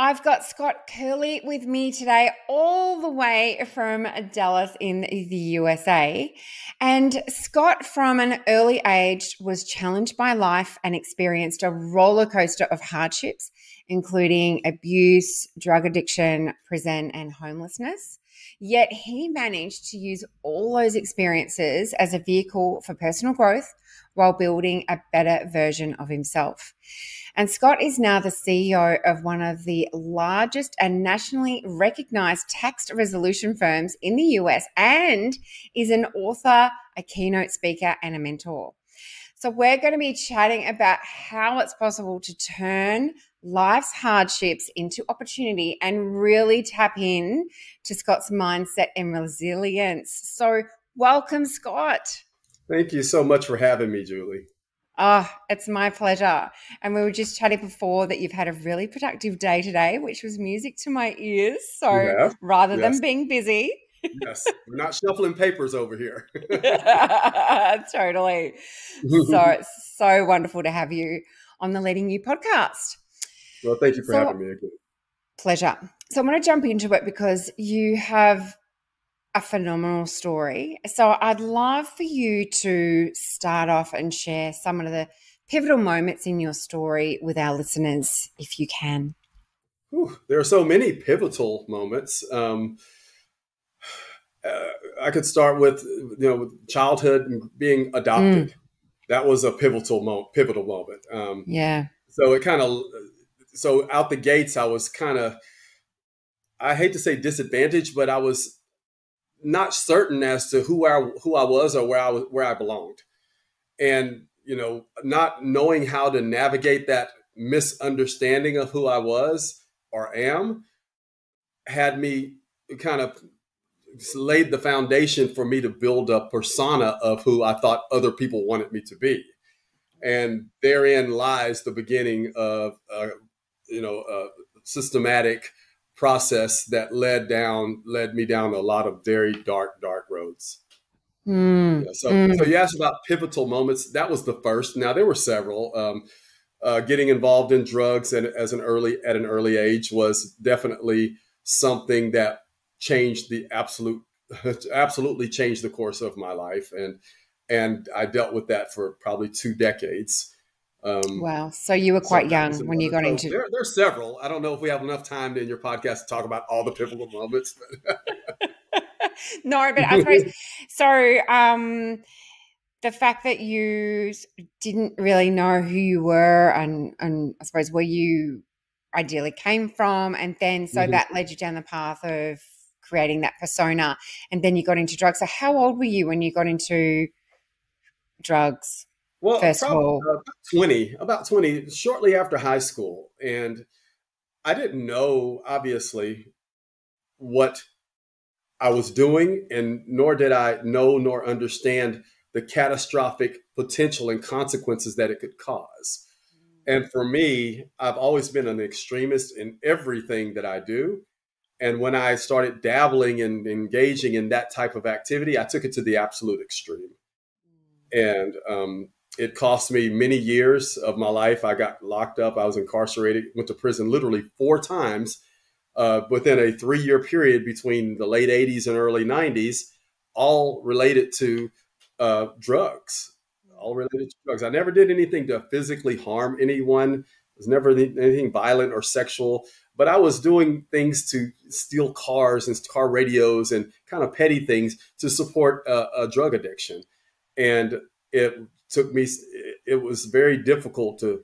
I've got Scott Curley with me today, all the way from Dallas in the USA. And Scott, from an early age, was challenged by life and experienced a roller coaster of hardships, including abuse, drug addiction, prison, and homelessness. Yet he managed to use all those experiences as a vehicle for personal growth while building a better version of himself. And Scott is now the CEO of one of the largest and nationally recognized tax resolution firms in the US, and is an author, a keynote speaker, and a mentor. So we're going to be chatting about how it's possible to turn life's hardships into opportunity and really tap in to Scott's mindset and resilience. So welcome, Scott. Thank you so much for having me, Julie. Oh, it's my pleasure. And we were just chatting before that you've had a really productive day today, which was music to my ears. So rather than being busy. Yes, we're not shuffling papers over here. Totally. So it's so wonderful to have you on the Leading You podcast. Well, thank you for having me again. Pleasure. So I'm going to jump into it because you have a phenomenal story. So I'd love for you to start off and share some of the pivotal moments in your story with our listeners, if you can. Ooh, there are so many pivotal moments. I could start with, with childhood and being adopted. Mm. That was a pivotal moment. So it kind of, out the gates, I was kind of, I hate to say disadvantaged, but I was not certain as to who I was or where I belonged, and not knowing how to navigate that misunderstanding of who I was or am had me kind of laid the foundation for me to build a persona of who I thought other people wanted me to be, and therein lies the beginning of a systematic process that led me down a lot of very dark roads. Mm. Yeah, so you asked about pivotal moments. That was the first. Now there were several. Getting involved in drugs and at an early age was definitely something that changed the absolutely changed the course of my life, and I dealt with that for probably 2 decades. Wow. So you were quite young when you got into... There's several. I don't know if we have enough time in your podcast to talk about all the pivotal moments. But no, but I suppose... So the fact that you didn't really know who you were and I suppose where you ideally came from, and then so that led you down the path of creating that persona, and then you got into drugs. So how old were you when you got into drugs? Well, probably about 20, shortly after high school. And I didn't know, obviously, what I was doing, and nor did I know nor understand the catastrophic potential and consequences that it could cause. And for me, I've always been an extremist in everything that I do. And when I started dabbling and engaging in that type of activity, I took it to the absolute extreme. And, it cost me many years of my life. I got locked up. I was incarcerated, went to prison literally 4 times within a 3-year period between the late 80s and early 90s, all related to drugs, all related to drugs. I never did anything to physically harm anyone. It was never anything violent or sexual, but I was doing things to steal cars and car radios and kind of petty things to support a drug addiction. And it was very difficult to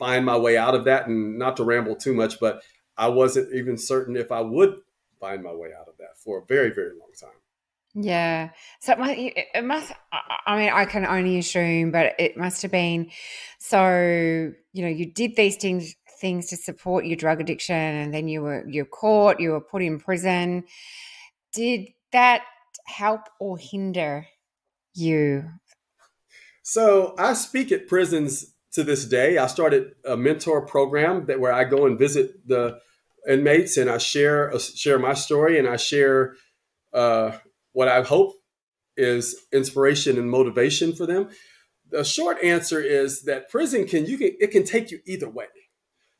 find my way out of that, and not to ramble too much, but I wasn't even certain if I would find my way out of that for a very, very long time. Yeah. So it must, I mean, I can only assume, but it must have been, so, you did these things to support your drug addiction, and then you're caught, you were put in prison. Did that help or hinder you? So I speak at prisons to this day. I started a mentor program where I go and visit the inmates, and I share my story, and I share what I hope is inspiration and motivation for them. The short answer is that prison it can take you either way.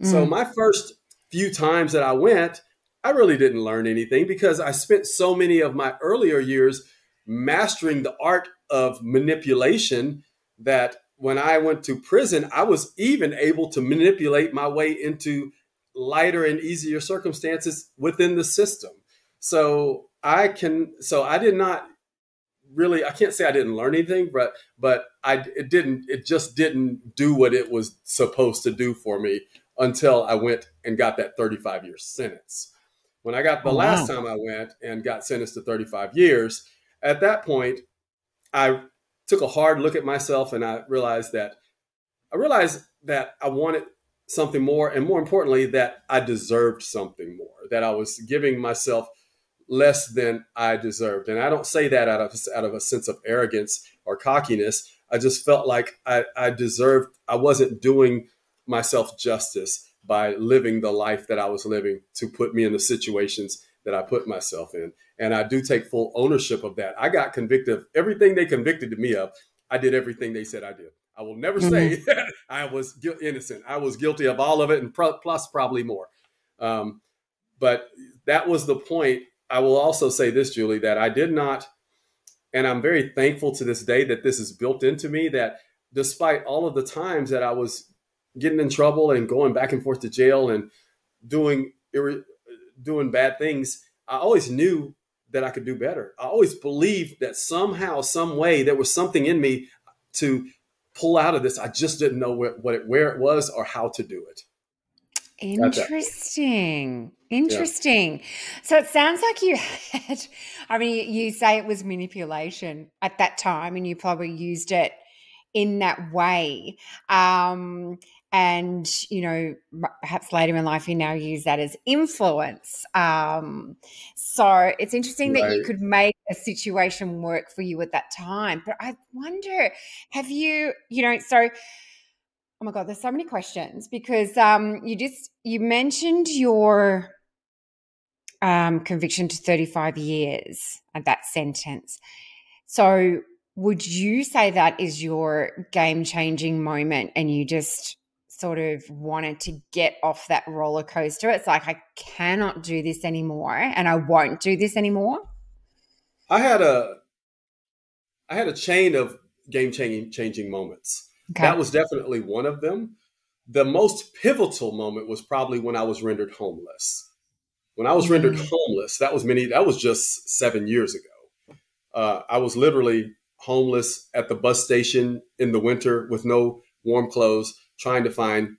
Mm. So my first few times that I went, I really didn't learn anything because I spent so many of my earlier years mastering the art of manipulation that when I went to prison, I was even able to manipulate my way into lighter and easier circumstances within the system. I can't say I didn't learn anything, but it just didn't do what it was supposed to do for me until I went and got that 35-year sentence. When I got the last time I went and got sentenced to 35 years, at that point, I took a hard look at myself and I realized that I wanted something more. And more importantly, that I deserved something more, that I was giving myself less than I deserved. And I don't say that out of a sense of arrogance or cockiness. I just felt like I wasn't doing myself justice by living the life that I was living to put me in the situations that I put myself in. And I do take full ownership of that. I got convicted of everything they convicted me of. I did everything they said I did. I will never say I was innocent. I was guilty of all of it and plus probably more. But that was the point. I will also say this, Julie, that I did not, and I'm very thankful to this day that this is built into me, that despite all of the times that I was getting in trouble and going back and forth to jail and doing bad things, I always knew that I could do better. I always believed that somehow, some way, there was something in me to pull out of this. I just didn't know where it was or how to do it. Interesting. Yeah. So it sounds like you had, I mean, you say it was manipulation at that time and you probably used it in that way. And, you know, perhaps later in life, you now use that as influence. So it's interesting that you could make a situation work for you at that time. But I wonder, have you, you know, so, oh my God, there's so many questions because you mentioned your conviction to 35 years of that sentence. So would you say that is your game-changing moment and you just sort of wanted to get off that roller coaster? It's like, I cannot do this anymore and I won't do this anymore. I had a chain of game-changing moments. Okay. That was definitely one of them. The most pivotal moment was probably when I was rendered homeless. When I was rendered homeless, that was just 7 years ago. I was literally homeless at the bus station in the winter with no warm clothes, trying to find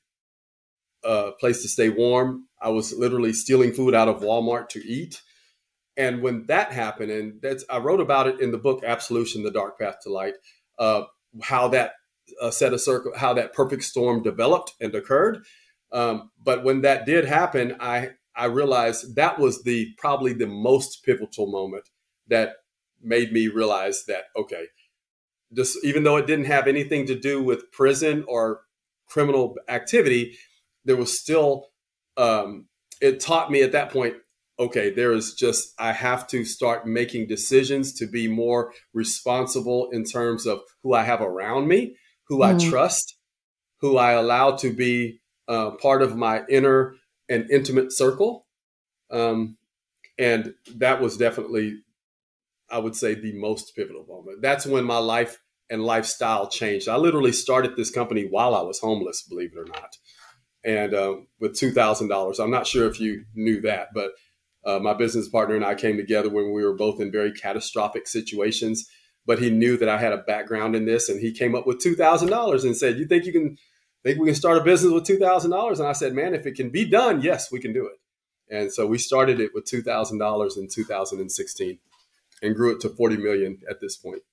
a place to stay warm. I was literally stealing food out of Walmart to eat. And when that happened, I wrote about it in the book, Absolution: The Dark Path to Light, how that how that perfect storm developed and occurred. But when that did happen, I realized that was probably the most pivotal moment that made me realize that, okay, even though it didn't have anything to do with prison or criminal activity, there was still, it taught me at that point, okay, I have to start making decisions to be more responsible in terms of who I have around me, who I trust, who I allow to be part of my inner and intimate circle. And that was definitely, I would say, the most pivotal moment. That's when my life and lifestyle changed. I literally started this company while I was homeless, believe it or not. And with $2,000, I'm not sure if you knew that, but my business partner and I came together when we were both in very catastrophic situations. But he knew that I had a background in this, and he came up with $2,000 and said, "You think you can? Think we can start a business with $2,000?" And I said, "Man, if it can be done, yes, we can do it." And so we started it with $2,000 in 2016, and grew it to $40 million at this point.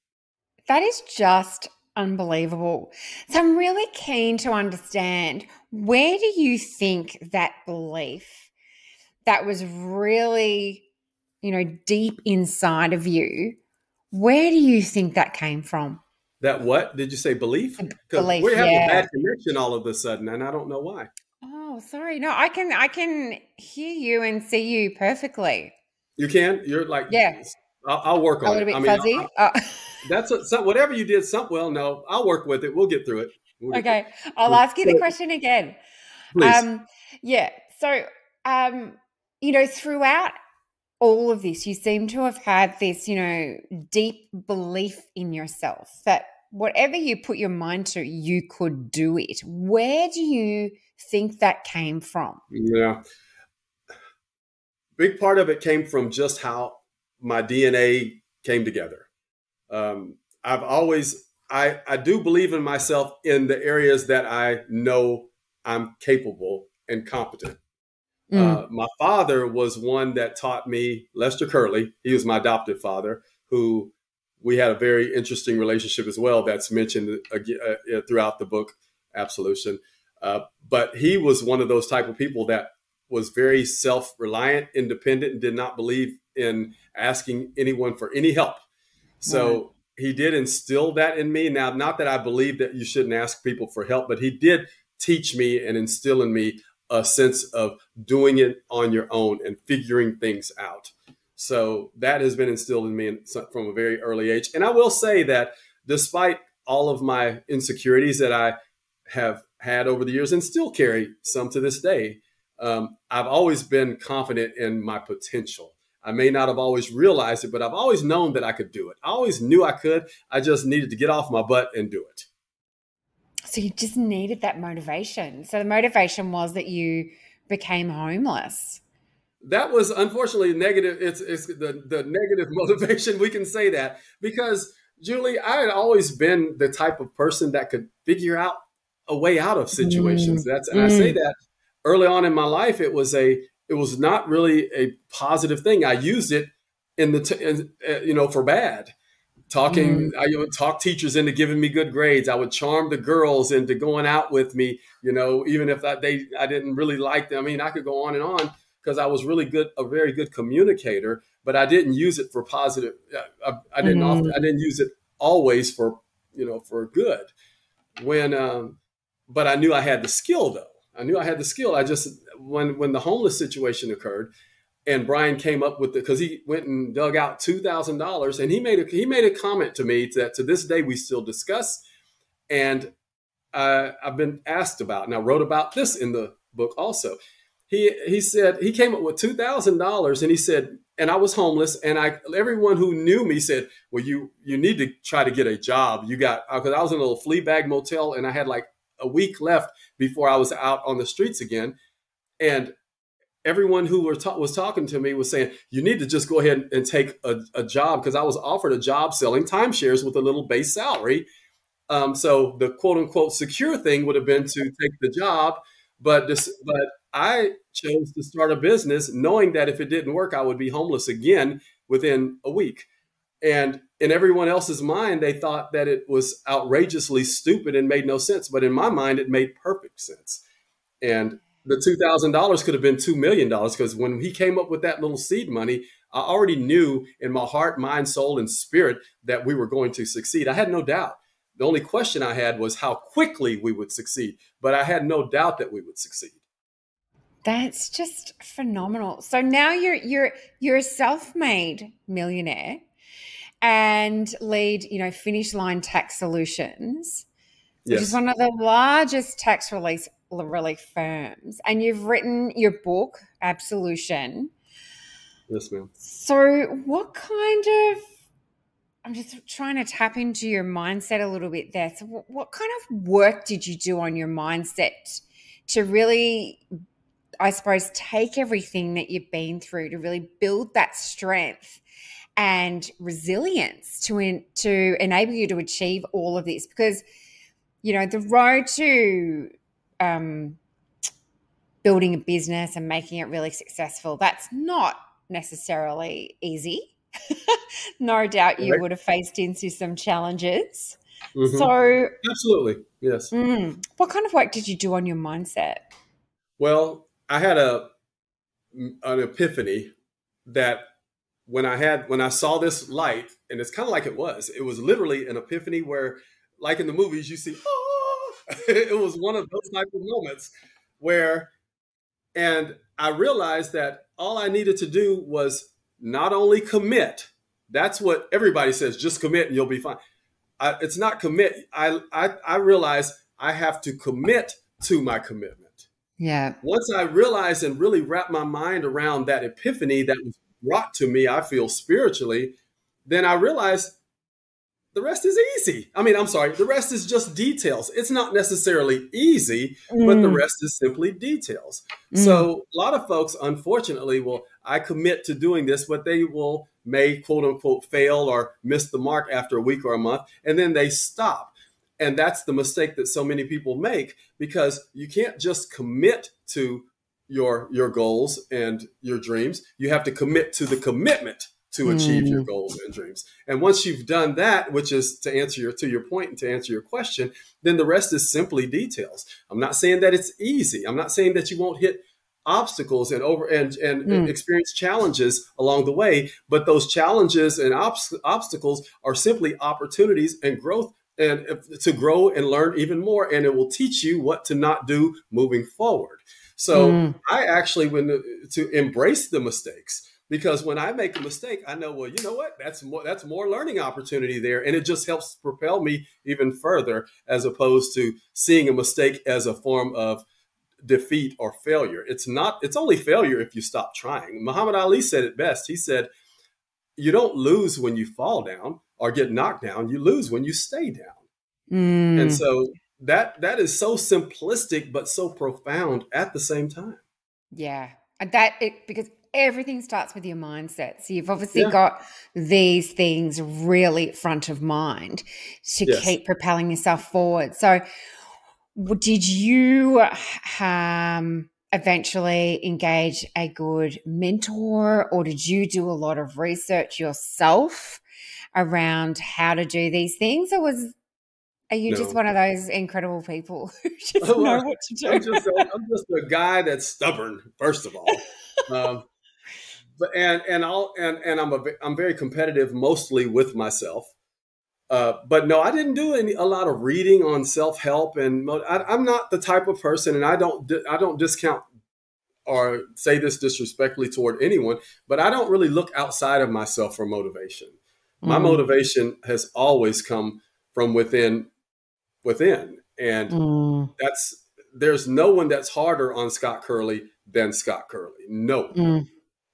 That is just unbelievable. So I'm really keen to understand, where do you think that belief that was really, you know, deep inside of you? Where do you think that came from? That what? Did you say belief? Belief, we're having a bad connection all of a sudden, and I don't know why. Oh, sorry. No, I can hear you and see you perfectly. You can? You're like, yeah. I'll work on it. A little bit fuzzy? Whatever you did, well, no, I'll work with it. We'll get through it. I'll ask you the question again. Please. Yeah. So you know, throughout all of this, you seem to have had this, you know, deep belief in yourself that whatever you put your mind to, you could do it. Where do you think that came from? Yeah. Big part of it came from just how my DNA came together. I've always, I do believe in myself in the areas that I know I'm capable and competent. My father was one that taught me, Lester Curley. He was my adoptive father, who we had a very interesting relationship as well. That's mentioned throughout the book, Absolution. But he was one of those type of people that was very self-reliant, independent, and did not believe in asking anyone for any help. So he did instill that in me. Now, not that I believe that you shouldn't ask people for help, but he did teach me and instill in me a sense of doing it on your own and figuring things out. So that has been instilled in me from a very early age. And I will say that despite all of my insecurities that I have had over the years and still carry some to this day, I've always been confident in my potential. I may not have always realized it, but I've always known that I could do it. I always knew I could. I just needed to get off my butt and do it. So you just needed that motivation. So the motivation was that you became homeless. That was unfortunately negative. It's the negative motivation. We can say that because, Julie, I had always been the type of person that could figure out a way out of situations. I say that early on in my life, it was not really a positive thing. I used it in for bad. I would talk teachers into giving me good grades. I would charm the girls into going out with me, you know, even if I didn't really like them. I mean, I could go on and on because I was really good, a very good communicator, but I didn't use it for positive. I didn't use it always for, you know, for good. But I knew I had the skill though. I knew I had the skill. I just, when the homeless situation occurred, and Brian came up with it because he went and dug out $2,000, and he made a comment to me that to this day we still discuss, and I've been asked about, and I wrote about this in the book also. He said he came up with $2,000, and he said, and I was homeless, and everyone who knew me said, well, you need to try to get a job. You got, because I was in a little flea bag motel, and I had like a week left before I was out on the streets again, and everyone who was talking to me was saying, you need to just go ahead and take a job, because I was offered a job selling timeshares with a little base salary. So the quote unquote secure thing would have been to take the job. But I chose to start a business knowing that if it didn't work, I would be homeless again within a week. And in everyone else's mind, they thought that it was outrageously stupid and made no sense. But in my mind, it made perfect sense. And the $2,000 could have been $2 million because when he came up with that little seed money, I already knew in my heart, mind, soul, and spirit that we were going to succeed. I had no doubt. The only question I had was how quickly we would succeed, but I had no doubt that we would succeed. That's just phenomenal. So now you're a self-made millionaire and lead, you know, Finish Line Tax Solutions, which is one of the largest tax relief firms, and you've written your book, Absolution. Yes, ma'am. So what kind of, I'm just trying to tap into your mindset a little bit there. So what kind of work did you do on your mindset to really, I suppose, take everything that you've been through to really build that strength and resilience to enable you to achieve all of this? Because, you know, the road to building a business and making it really successful, that's not necessarily easy. No doubt you would have faced into some challenges. So absolutely, yes. What kind of work did you do on your mindset? Well, I had an epiphany that when I saw this light, and it's kind of like it was literally an epiphany where, like in the movies, you see, oh, it was one of those type of moments where, and I realized that all I needed to do was not only commit. That's what everybody says, just commit and you'll be fine. It's not commit. I realized I have to commit to my commitment. Yeah. Once I realized and really wrapped my mind around that epiphany that was brought to me, I feel spiritually, then I realized the rest is easy. I mean, I'm sorry, the rest is just details. It's not necessarily easy, but the rest is simply details. So a lot of folks, unfortunately, will, I commit to doing this, but they will may quote unquote fail or miss the mark after a week or a month, and then they stop. And that's the mistake that so many people make, because you can't just commit to your goals and your dreams. You have to commit to the commitment to achieve your goals and dreams. And once you've done that, which is to answer your point and to answer your question, then the rest is simply details. I'm not saying that it's easy. I'm not saying that you won't hit obstacles and experience challenges along the way, but those challenges and obstacles are simply opportunities and growth, and to grow and learn even more. And it will teach you what to not do moving forward. So I actually went to embrace the mistakes, because when I make a mistake, I know, well, you know what, that's more learning opportunity there. And it just helps propel me even further, as opposed to seeing a mistake as a form of defeat or failure. It's not, it's only failure if you stop trying. Muhammad Ali said it best. He said, you don't lose when you fall down or get knocked down. You lose when you stay down. And so that is so simplistic, but so profound at the same time. Yeah. Because everything starts with your mindset. So you've obviously got these things really front of mind to keep propelling yourself forward. So did you eventually engage a good mentor, or did you do a lot of research yourself around how to do these things? Or are you just one of those incredible people who just know what to do? I'm just a guy that's stubborn, first of all. But I'm very competitive, mostly with myself. But no, I didn't do a lot of reading on self-help, and I'm not the type of person, and I don't discount or say this disrespectfully toward anyone, but I don't really look outside of myself for motivation. My motivation has always come from within, and there's no one that's harder on Scott Curley than Scott Curley. No.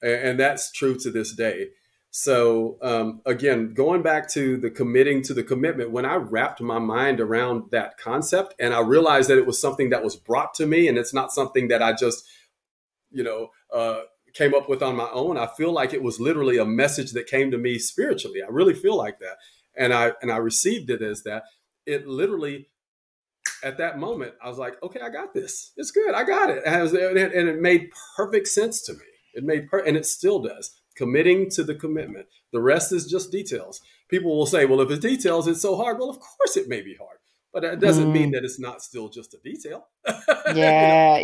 And that's true to this day. So again, going back to the committing to the commitment, when I wrapped my mind around that concept and I realized that it was something that was brought to me, and it's not something that I just, came up with on my own. I feel like it was literally a message that came to me spiritually. I really feel like that. And I received it as that. It literally, at that moment, I was like, okay, I got this. It's good. I got it. And it made perfect sense to me. And it still does. Committing to the commitment. The rest is just details. People will say, well, if it's details, it's so hard. Well, of course it may be hard, but that doesn't mean that it's not still just a detail. Yeah.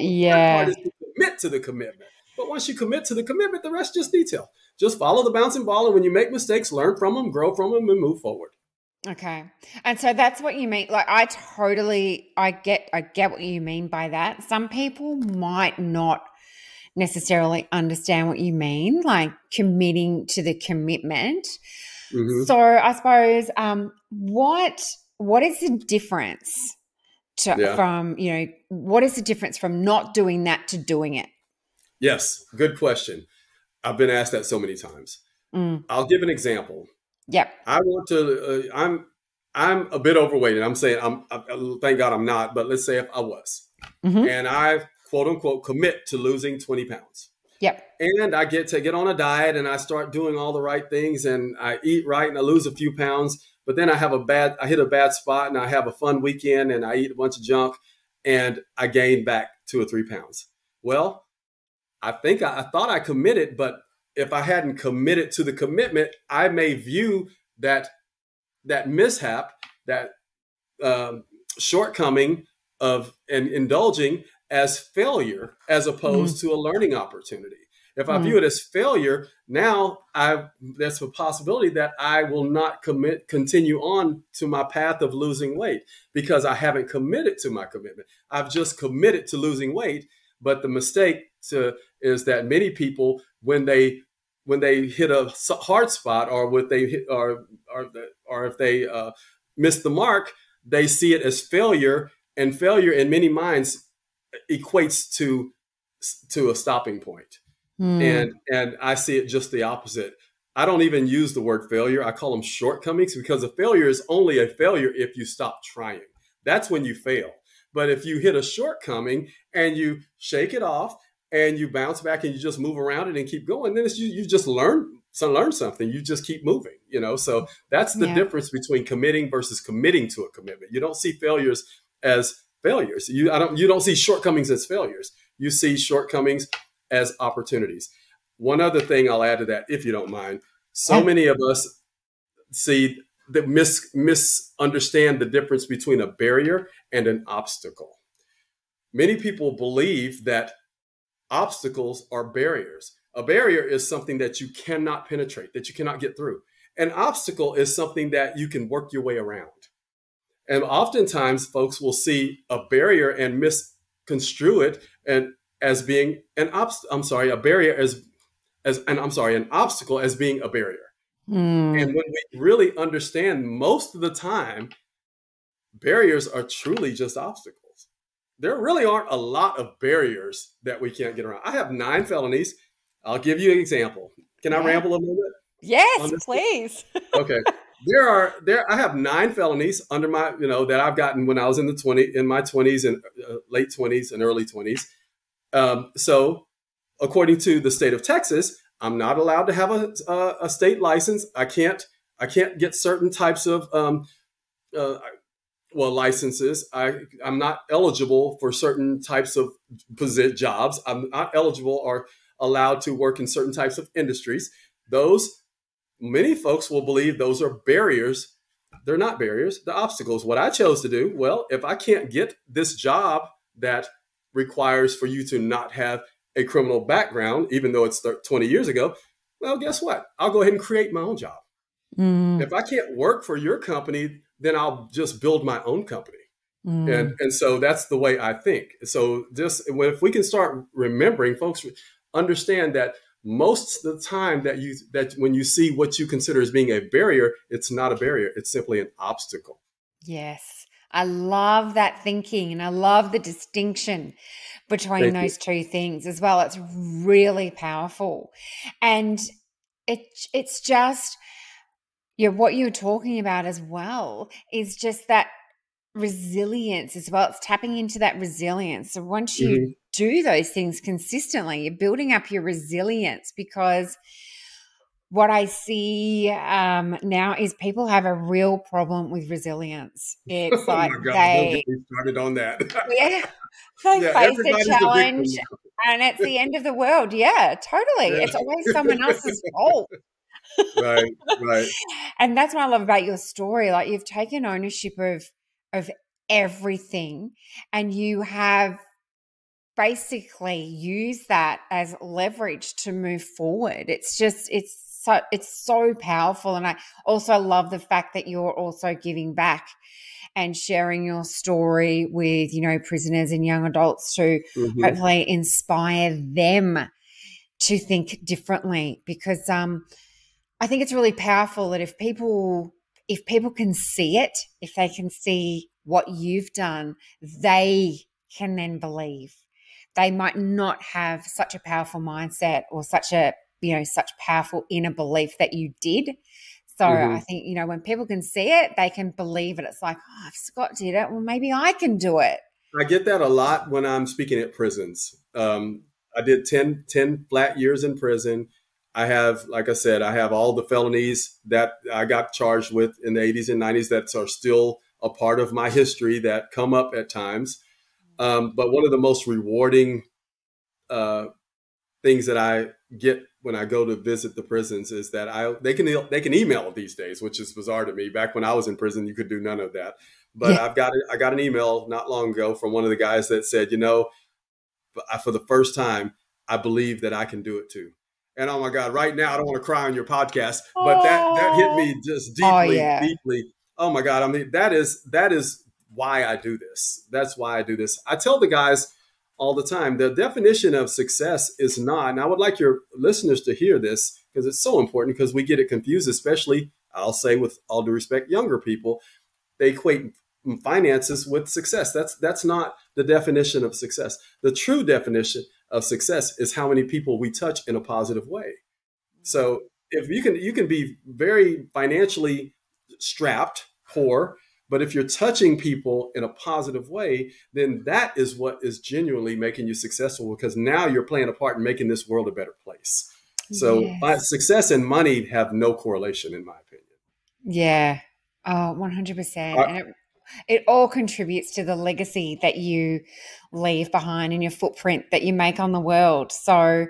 Hard is to commit to the commitment. But once you commit to the commitment, the rest just detail. Just follow the bouncing ball. And when you make mistakes, learn from them, grow from them, and move forward. Okay. And so that's what you mean. Like, I get what you mean by that. Some people might not necessarily understand what you mean, like committing to the commitment. So I suppose, what is the difference from not doing that to doing it? Yes. Good question. I've been asked that so many times. I'll give an example. Yeah. I'm a bit overweight, and I'm saying thank God I'm not, but let's say if I was, and I quote unquote commit to losing 20 pounds. Yep. And I get to get on a diet, and I start doing all the right things, and I eat right, and I lose a few pounds, but then I hit a bad spot, and I have a fun weekend, and I eat a bunch of junk, and I gain back 2 or 3 pounds. Well, I think I thought I committed, but if I hadn't committed to the commitment, I may view that mishap, that shortcoming of and indulging as failure, as opposed to a learning opportunity. If I view it as failure, now there's a possibility that I will not continue on to my path of losing weight, because I haven't committed to my commitment. I've just committed to losing weight. But the mistake is that many people, when they hit a hard spot, or if they miss the mark, they see it as failure. And failure in many minds equates to a stopping point. Mm. And I see it just the opposite. I don't even use the word failure. I call them shortcomings, because a failure is only a failure if you stop trying. That's when you fail. But if you hit a shortcoming and you shake it off and you bounce back and you just move around it and keep going, then it's, you just learn something. You just keep moving, you know? So that's the difference between committing versus committing to a commitment. You don't see failures as failures. You don't see shortcomings as failures. You see shortcomings as opportunities. One other thing I'll add to that, if you don't mind, so many of us see that misunderstand the difference between a barrier and an obstacle. Many people believe that obstacles are barriers. A barrier is something that you cannot penetrate, that you cannot get through. An obstacle is something that you can work your way around. And oftentimes folks will see a barrier and misconstrue it as being an obstacle as being a barrier. Mm. And when we really understand, most of the time, barriers are truly just obstacles. There really aren't a lot of barriers that we can't get around. I have 9 felonies. I'll give you an example. Can I ramble a little bit? Yes, please. Okay. I have 9 felonies under my, that I've gotten when I was in my 20s and late 20s and early 20s. So according to the state of Texas, I'm not allowed to have a state license. I can't get certain types of, licenses. I'm not eligible for certain types of jobs. I'm not eligible or allowed to work in certain types of industries. Many folks will believe those are barriers. They're not barriers, they're obstacles. What I chose to do, well, if I can't get this job that requires for you to not have a criminal background, even though it's 20 years ago, well, guess what? I'll go ahead and create my own job. Mm. If I can't work for your company, then I'll just build my own company. Mm. And so that's the way I think. So if we can start remembering, folks, understand that most of the time that when you see what you consider as being a barrier, it's not a barrier. It's simply an obstacle. Yes. I love that thinking, and I love the distinction between those two things as well. It's really powerful. And it's just what you're talking about as well is just that resilience as well. It's tapping into that resilience. So once you do those things consistently, you're building up your resilience, because what I see now is people have a real problem with resilience. It's like they started on that. They face a challenge and it's the end of the world. Yeah, totally. Yeah. It's always someone else's fault. Right. And that's what I love about your story. Like, you've taken ownership of everything, and you have basically used that as leverage to move forward. It's so powerful. And I also love the fact that you're also giving back and sharing your story with, prisoners and young adults to hopefully inspire them to think differently. Because I think it's really powerful that if people can see it, if they can see what you've done, they can then believe. They might not have such a powerful mindset or such powerful inner belief that you did. So I think, when people can see it, they can believe it. It's like, oh, if Scott did it, well, maybe I can do it. I get that a lot when I'm speaking at prisons. I did 10 flat years in prison. I have, like I said, I have all the felonies that I got charged with in the 80s and 90s that are still a part of my history that come up at times. But one of the most rewarding things that I get when I go to visit the prisons is that they can email these days, which is bizarre to me. Back when I was in prison, you could do none of that. But I got an email not long ago from one of the guys that said, for the first time, I believe that I can do it too. And oh my God, right now, I don't want to cry on your podcast, but that hit me just deeply, deeply. Oh my God. I mean, that is why I do this. That's why I do this. I tell the guys all the time, the definition of success is not, and I would like your listeners to hear this because it's so important, because we get it confused, especially, I'll say with all due respect, younger people. They equate finances with success. That's not the definition of success. The true definition of success is how many people we touch in a positive way. So if you can be very financially strapped, poor, but if you're touching people in a positive way, then that is what is genuinely making you successful, because now you're playing a part in making this world a better place. So yes. Success and money have no correlation, in my opinion. Yeah. Oh, 100%. And it all contributes to the legacy that you leave behind and your footprint that you make on the world. So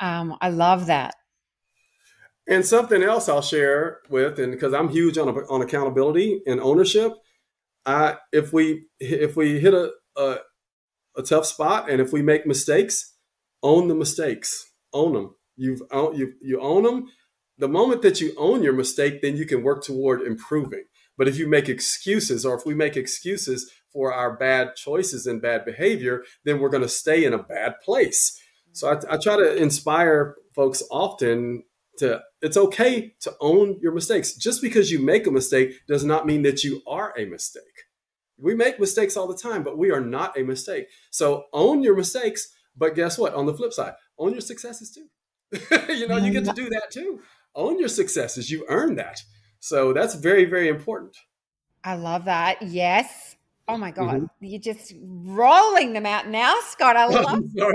I love that. And something else I'll share with, and because I'm huge on accountability and ownership, if we hit a tough spot and if we make mistakes, own the mistakes, own them. You own them. The moment that you own your mistake, then you can work toward improving. But if you make excuses, or if we make excuses for our bad choices and bad behavior, then we're going to stay in a bad place. So I try to inspire folks often to, it's okay to own your mistakes. Just because you make a mistake does not mean that you are a mistake. We make mistakes all the time, but we are not a mistake. So own your mistakes, but guess what? On the flip side, own your successes too. You know, you get to do that too. Own your successes. You earn that. So that's very, very important. I love that. Yes. Oh my God. Mm-hmm. You're just rolling them out now, Scott. I love it.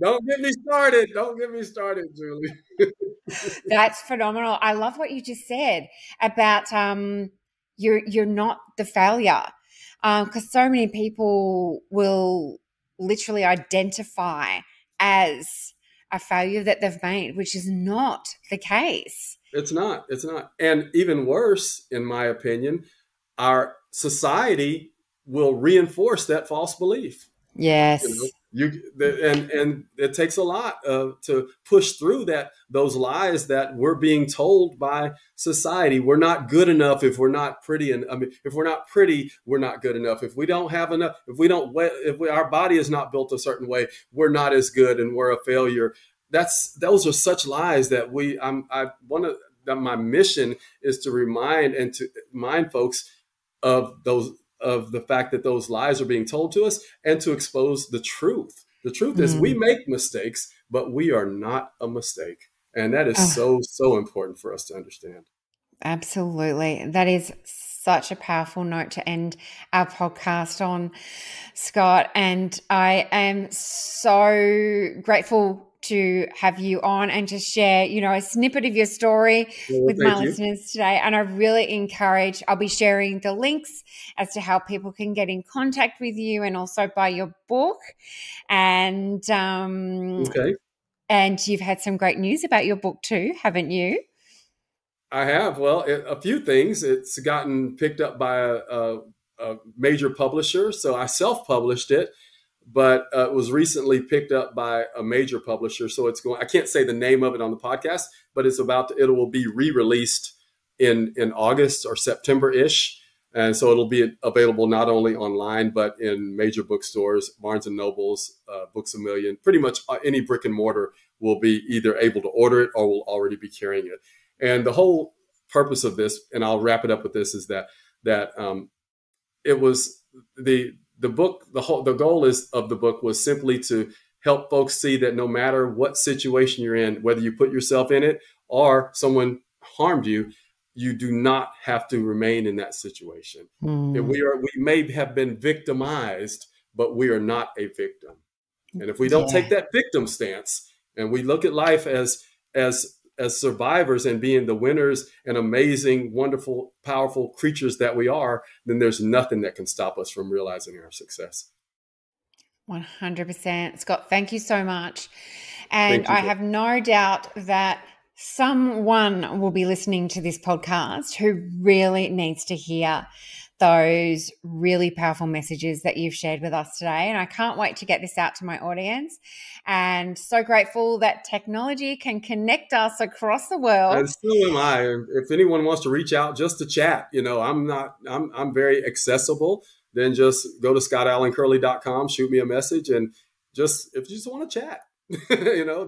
Don't get me started. Don't get me started, Julie. That's phenomenal. I love what you just said about you're not the failure, because so many people will literally identify as a failure that they've made, which is not the case. It's not. It's not. And even worse, in my opinion, our society will reinforce that false belief. Yes. You know? And it takes a lot to push through those lies that we're being told by society. We're not good enough if we're not pretty, and I mean, if we're not pretty, we're not good enough. If we don't have enough, if our body is not built a certain way, we're not as good, and we're a failure. Those are such lies that my mission is to remind folks of those. Of the fact that those lies are being told to us, and to expose the truth. The truth is we make mistakes, but we are not a mistake. And that is so important for us to understand. Absolutely. That is such a powerful note to end our podcast on, Scott. And I am so grateful to have you on and to share, you know, a snippet of your story with my listeners today. And I really encourage, I'll be sharing the links as to how people can get in contact with you and also buy your book. And and you've had some great news about your book too, haven't you? I have. Well, a few things. It's gotten picked up by a major publisher. So I self-published it. But it was recently picked up by a major publisher. So it's going, I can't say the name of it on the podcast, but it's it will be re-released in August or September-ish. And so it'll be available not only online, but in major bookstores, Barnes and Nobles, Books A Million, pretty much any brick and mortar will be either able to order it or will already be carrying it. And the whole purpose of this, and I'll wrap it up with this, is that it was the book, the goal of the book was simply to help folks see that no matter what situation you're in, whether you put yourself in it or someone harmed you, you do not have to remain in that situation. If we may have been victimized, but we are not a victim. And if we don't take that victim stance and we look at life as survivors and being the winners and amazing, wonderful, powerful creatures that we are, then there's nothing that can stop us from realizing our success. 100%. Scott, thank you so much. And I have no doubt that someone will be listening to this podcast who really needs to hear those really powerful messages that you've shared with us today. And I can't wait to get this out to my audience. And so grateful that technology can connect us across the world. And so am I. If anyone wants to reach out just to chat, you know, I'm very accessible. Then just go to scottallencurley.com, shoot me a message, and if you just want to chat, you know,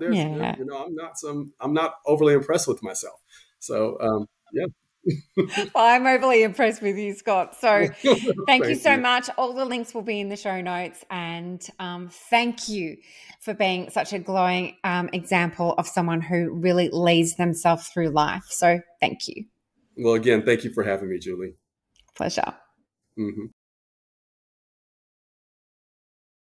I'm not overly impressed with myself. So, yeah. Well, I'm overly impressed with you, Scott. So thank you so much. All the links will be in the show notes. And thank you for being such a glowing example of someone who really leads themselves through life. So thank you. Well, again, thank you for having me, Julie. Pleasure. Mm-hmm.